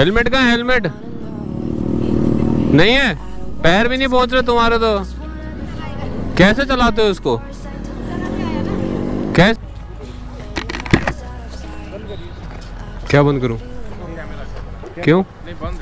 Helmet कहाँ है? Helmet नहीं है, पैर भी नहीं पहुंच रहे तुम्हारे, तो कैसे चलाते हो उसको? कैसे क्या बंद करूं? क्यों नहीं बंद है?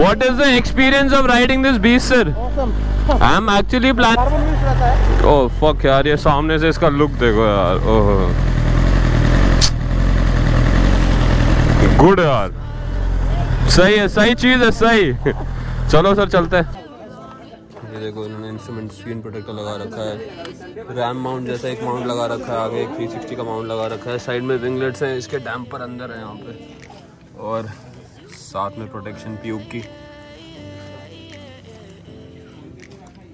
What is the experience of riding this beast, sir? Awesome. I'm actually planning. Oh fuck यार, ये सामने से इसका लुक देखो यार। ओह गुड यार, सही है, सही चीज है, सही। चलो सर चलते हैं। ये देखो इन्होंने इंस्ट्रूमेंट स्क्रीन प्रोटेक्टर लगा रखा है, रैम माउंट जैसा एक माउंट लगा रखा है, आगे एक 360 का माउंट लगा रखा है, साइड में विंगलेट्स हैं, इसके डैम्पर अंदर है यहाँ पे, और साथ में प्रोटेक्शन ट्यूब की।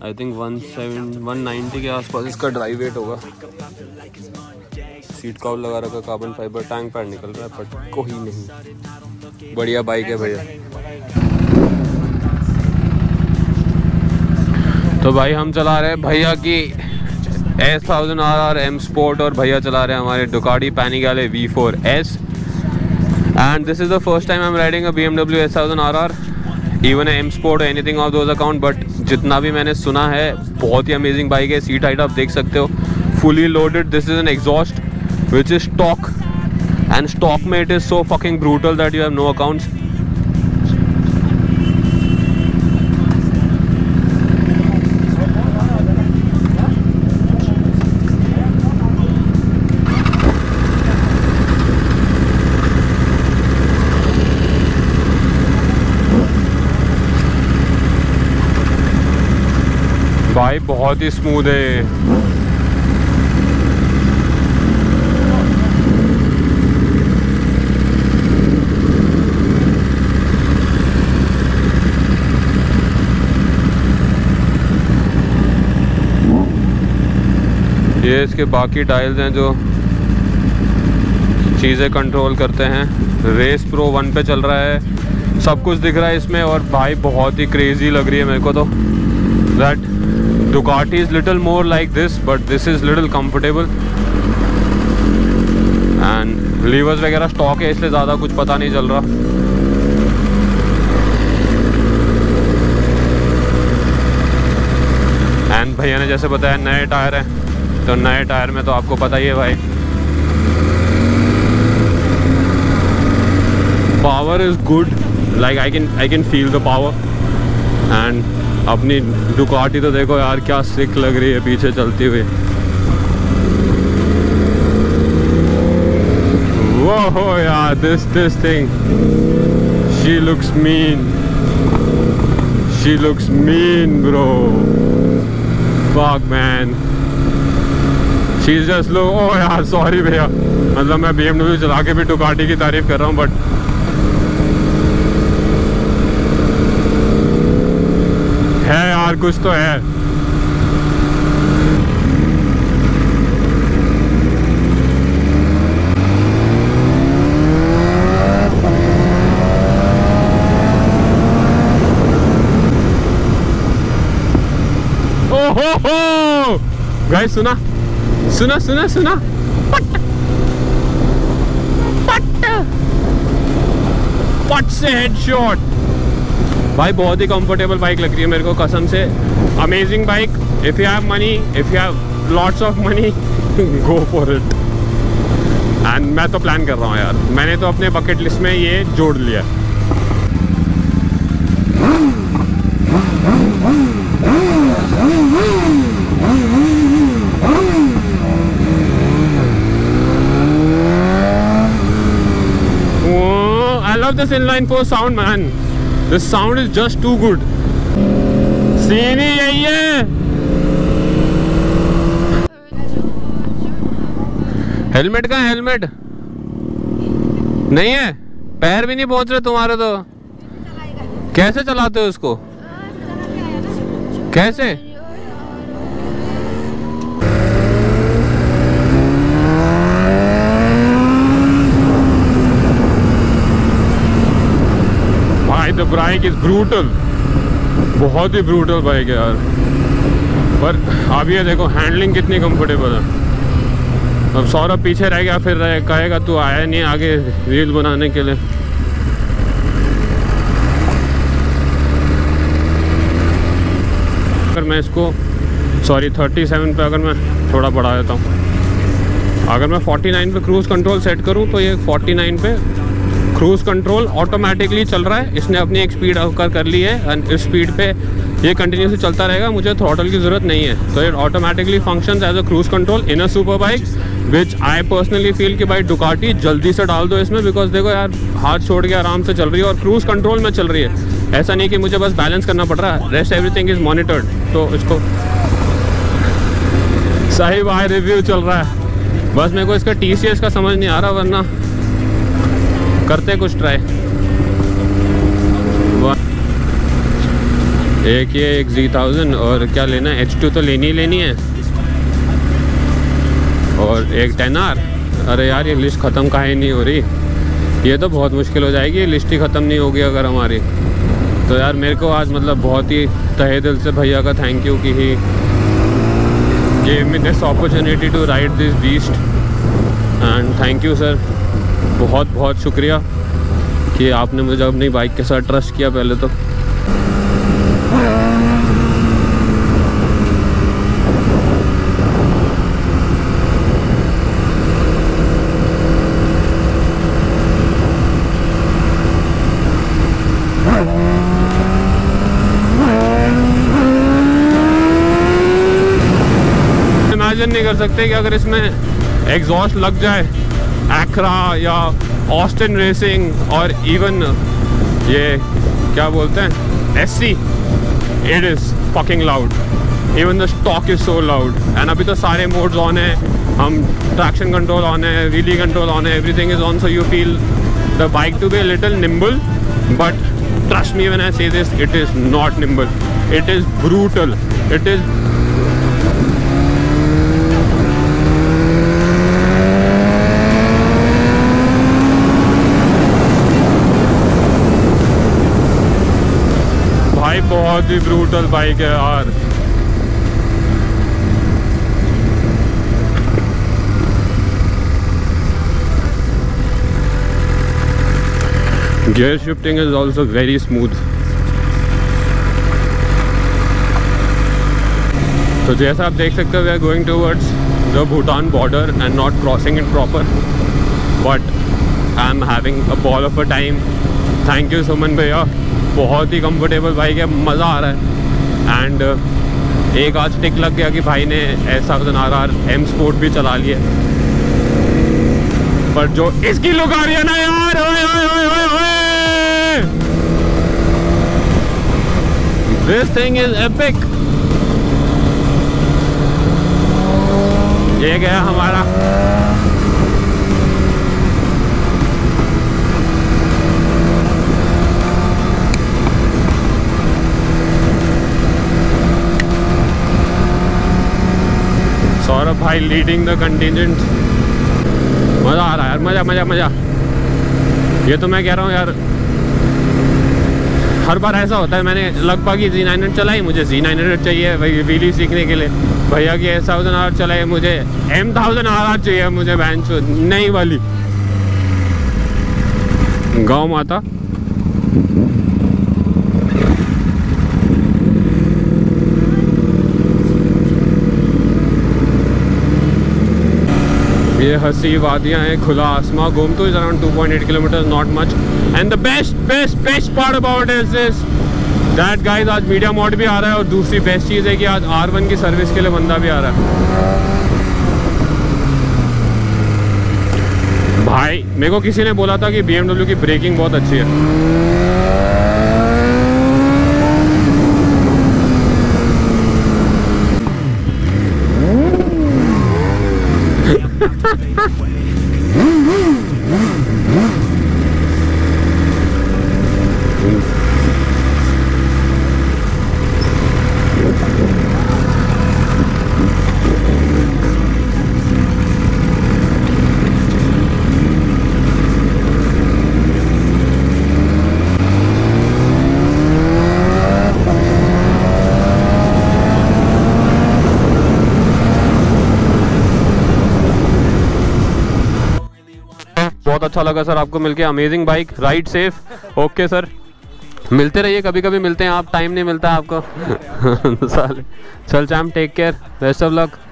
आई थिंक 190 के आसपास इसका ड्राई वेट होगा। सीट कवर लगा रखा, कार्बन फाइबर टैंक पैड निकल रहा है, बट कोई नहीं, बढ़िया बाइक है भैया। तो भाई हम चला रहे हैं भैया की S1000RR M Sport, और भैया चला रहे हैं हमारे Ducati Panigale V4 S। And this is the first time I'm riding a BMW S1000RR, even a M Sport or anything of those account. But जितना भी मैंने सुना है, बहुत ही amazing bike है। Seat height आप देख सकते हो, fully loaded. This is an exhaust which is stock, and stock में it is so fucking brutal that you have no accounts. भाई बहुत ही स्मूथ है। ये इसके बाकी डायल्स हैं जो चीज़ें कंट्रोल करते हैं। रेस प्रो 1 पे चल रहा है, सब कुछ दिख रहा है इसमें, और भाई बहुत ही क्रेजी लग रही है मेरे को तो। That Ducati is little more like this, but this is little comfortable. And levers वगैरह स्टॉक है, इसलिए ज़्यादा कुछ पता नहीं चल रहा। And भैया ने जैसे बताया नए टायर हैं, तो नए टायर में तो आपको पता ही है भाई, power is good. Like I can feel the power. And अपनी Ducati तो देखो यार, क्या सिक लग रही है पीछे चलती हुई। वो यार, this thing, she looks mean bro, fuck man, she is just look. ओ यार सॉरी भैया, मतलब मैं BMW चला के भी Ducati की तारीफ कर रहा हूँ, बट है यार कुछ तो है। ओ हो गाइस, सुना सुना सुना सुना, पट पट पट से हेडशॉट। भाई बहुत ही कंफर्टेबल बाइक लग रही है मेरे को कसम से, amazing bike. If you have money, if you have lots of money, go for it. And मैं तो प्लान कर रहा हूँ यार, मैंने तो अपने बकेट लिस्ट में ये जोड़ लिया। love this inline four sound, man. This sound is just too good. Scene ही यही है। हेलमेट कहाँ है? हेलमेट नहीं है, पैर भी नहीं पहुंच रहे तुम्हारे तो। कैसे चलाते हो इसको? कैसे? भाई द बाइक इज ब्रूटल, बहुत ही ब्रूटल बाइक है यार। पर आप ये देखो हैंडलिंग कितनी कंफर्टेबल है। अब सौरभ पीछे रह गया, फिर कहेगा तू आया नहीं आगे रील बनाने के लिए। अगर मैं इसको सॉरी 37 पे अगर मैं थोड़ा बढ़ा देता हूँ, अगर मैं 49 पे क्रूज़ कंट्रोल सेट करूँ तो ये 49 पे क्रूज़ कंट्रोल ऑटोमेटिकली चल रहा है। इसने अपनी एक स्पीड अवकर कर ली है एंड इस स्पीड पे ये कंटिन्यूसली चलता रहेगा, मुझे थ्रॉटल की ज़रूरत नहीं है। तो ये automatically functions as a cruise control in a super bike which I personally feel कि भाई डुकाटी जल्दी से डाल दो इसमें, बिकॉज देखो यार हाथ छोड़ के आराम से चल रही है और क्रूज़ कंट्रोल में चल रही है। ऐसा नहीं कि मुझे बस बैलेंस करना पड़ रहा है, रेस्ट एवरीथिंग इज़ मॉनिटर्ड। तो इसको सही वाई रिव्यू चल रहा है, बस मेरे को इसका TCS का समझ नहीं आ रहा, वरना करते कुछ ट्राई। एक ये एक Z1000 और क्या लेना है, H2 तो लेनी ही लेनी है, और एक 10R। अरे यार ये लिस्ट ख़त्म कहाँ ही नहीं हो रही, ये तो बहुत मुश्किल हो जाएगी, ये लिस्ट ही ख़त्म नहीं होगी अगर हमारी। तो यार मेरे को आज मतलब बहुत ही तहे दिल से भैया का थैंक यू कि he gave me this opportunity to ride this beast, and thank you sir, बहुत बहुत शुक्रिया कि आपने मुझे अपनी बाइक के साथ ट्रस्ट किया। पहले तो नहीं कर सकते कि अगर इसमें एग्जॉस्ट लग जाए एक्रा या ऑस्टिन रेसिंग और इवन ये क्या बोलते हैं SC, it is fucking loud. Even the stock is so loud and अभी तो सारे मोड्स ऑन है, हम ट्रैक्शन कंट्रोल ऑन है, व्हीली कंट्रोल ऑन है, everything is on, so you feel the bike to be little nimble, but trust me when I say this, it is not nimble, it is brutal, it is बहुत ही brutal bike है यार। Gear shifting is also very smooth. तो जैसा आप देख सकते हो we are going towards the Bhutan border and not crossing it proper, but I am having a ball of a time. Thank you Suman भैया, बहुत ही कंफर्टेबल बाइक है, मज़ा आ रहा है। एंड एक आज टिक लग गया कि भाई ने S1000RR M Sport भी चला लिया, पर जो इसकी लुक आ रही है ना यार, ओए ओए ओए ओए, दिस थिंग इज एपिक। ये गया हमारा सौरभ भाई लीडिंग द कंटिजेंट। मज़ा आ रहा है यार, मज़ा मज़ा मज़ा। ये तो मैं कह रहा हूँ यार, हर बार ऐसा होता है, मैंने लगभग ही Z900 चलाई, मुझे Z900 चाहिए भाई व्हीली सीखने के लिए, भैया की S1000R चलाए, मुझे M1000RR चाहिए, मुझे बैंच नहीं वाली। गौ माता ये हंसी वादियाँ हैं, खुला आसमा, Gomtu is around 2.8 kilometre, not much. And the best best best part about is that guys आज मीडिया मोड भी आ रहा है, और दूसरी बेस्ट चीज़ है कि आज R1 की सर्विस के लिए बंदा भी आ रहा है। भाई मेरे को किसी ने बोला था कि BMW की ब्रेकिंग बहुत अच्छी है। बहुत अच्छा लगा सर आपको मिलके, amazing bike, ride safe. Okay sir, मिलते रहिए, कभी कभी मिलते हैं आप, टाइम नहीं मिलता आपको। साले चल चाम, take care, best of luck.